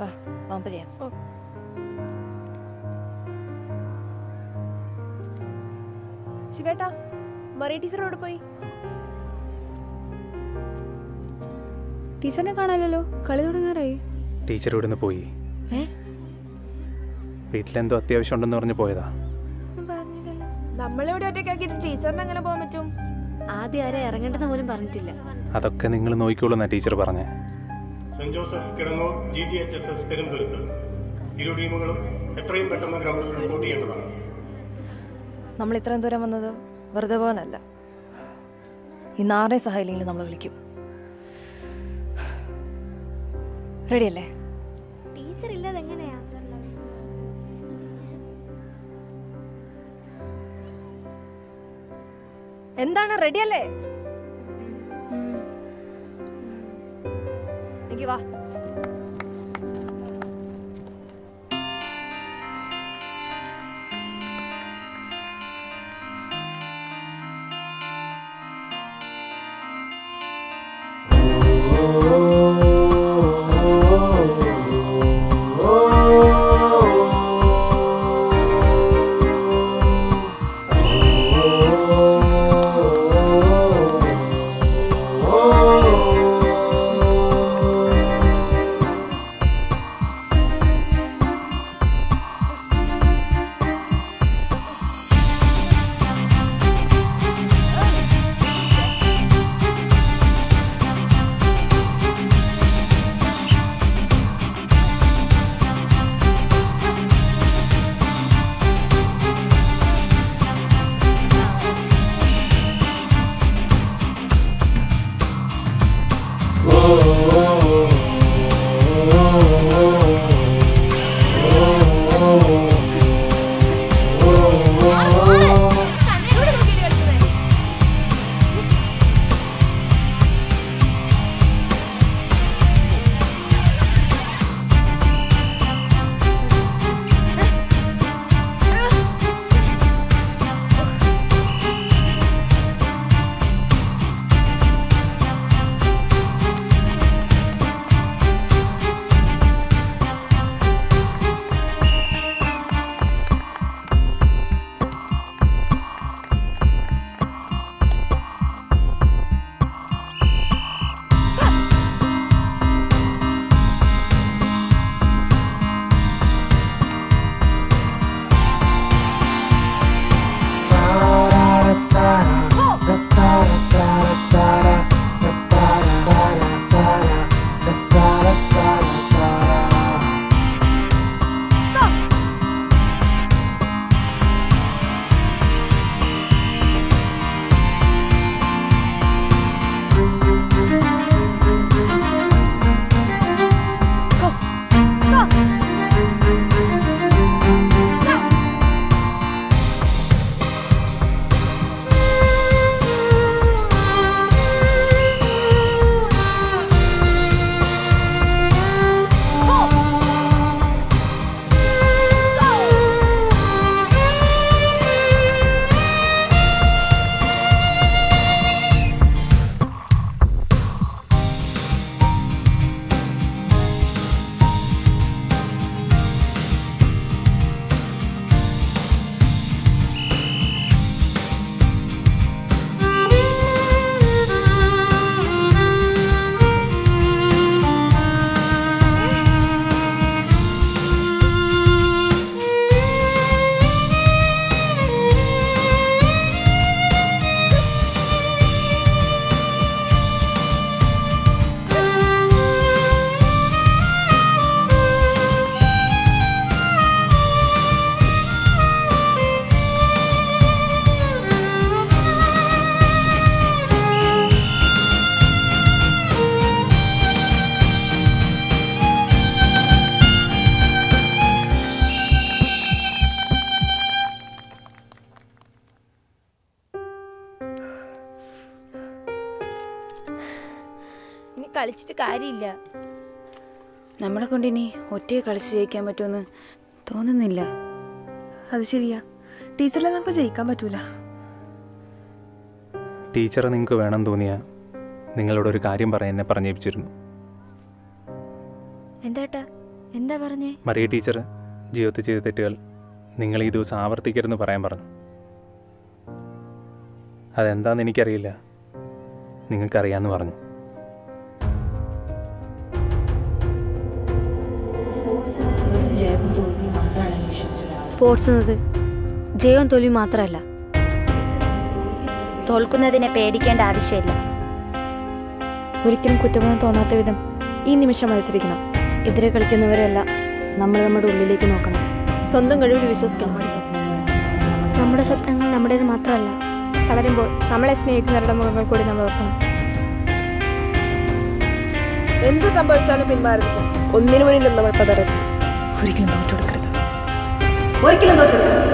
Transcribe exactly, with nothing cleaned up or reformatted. Va, vam pa tiem. शिवेटा, मरे teacher road पे ही। Teacher ने कहाँ ले लो? कड़े रोड कहाँ रही? टीचर रोड ने पोई। हैं? पीटलेंदो अत्यावश्यक उन्नत नौरने पोई था। बाजी करना। नम्मले उड़े अटे क्या किट टीचर ने क्या बोला मचूम? आधे आरे अरंगेटा तो मुझे बारंट चिल्ला। आतक्के निंगल नोई कोलो ना टीचर बारंगे। संजोसफ किरणों जीजीएचएसएस पेरंदुरितल। इरोडी मगलों एप्रिल बटन ग्राम നമ്മൾ ഇത്രയും ദൂരം വന്നത് വെറുതെ പോകാനല്ല. ഇന്ന് ആരെ സഹായില്ലെങ്കിൽ നമ്മൾ വിളിക്കും. റെഡിയല്ലേ? ടീച്ചർ ഇല്ലാതെ എങ്ങനെയാ? എന്താണ് റെഡിയല്ലേ? എനിക്ക് വാ. കളിച്ചിട്ട് കാര്യമില്ല. നമ്മളെ കൊണ്ട് ഇനി ഒറ്റയെ കളിച്ച് ജയിക്കാൻ പറ്റുമെന്ന് തോന്നുന്നില്ല. അത് ശരിയാ, ടീച്ചറെ നമുക്ക് ജയിക്കാൻ പറ്റൂല. ടീച്ചറെ നിങ്ങൾക്ക് വേണം തോന്നിയാ നിങ്ങളോടൊരു കാര്യം പറയാൻ എന്നെ പറഞ്ഞേപ്പിച്ചിരുന്നു. എന്താട്ടാ എന്താ പറഞ്ഞേ? മറിയ ടീച്ചർ ജീവിതത്തിൽ ചെയ്ത തെറ്റുകൾ നിങ്ങൾ ഈ ദിവസം ആവർത്തിക്കരുതെന്ന് പറയാൻ പറഞ്ഞു. അതെന്താന്ന് എനിക്കറിയില്ല, നിങ്ങൾക്കറിയാമെന്ന് പറഞ്ഞു. സ്പോർട്സ് എന്നത് ജയവും തോൽവിയും മാത്രമല്ല, തോൽക്കുന്നതിനെ പേടിക്കേണ്ട ആവശ്യമില്ല. ഒരിക്കലും കുറ്റമൊന്നും തോന്നാത്ത വിധം ഈ നിമിഷം മത്സരിക്കണം. എതിരെ കളിക്കുന്നവരെല്ലാം നമ്മൾ നമ്മുടെ ഉള്ളിലേക്ക് നോക്കണം, സ്വന്തം കഴിവിൽ വിശ്വസിക്കണം. നമ്മുടെ സ്വപ്നങ്ങൾ നമ്മുടേത് മാത്രമല്ല, തളരുമ്പോൾ നമ്മളെ സ്നേഹിക്കുന്നവരുടെ മുഖങ്ങൾ കൂടി നമ്മൾ ഓർക്കണം. എന്ത് സംഭവിച്ചാലും പിന്മാറരുത്, ഒന്നിനു മുന്നിലും നമ്മൾ പതറരുത്, ഒരിക്കലും തോറ്റെടുക്കരുത്, ഒരിക്കലും തോറ്റെടുക്കരുത്.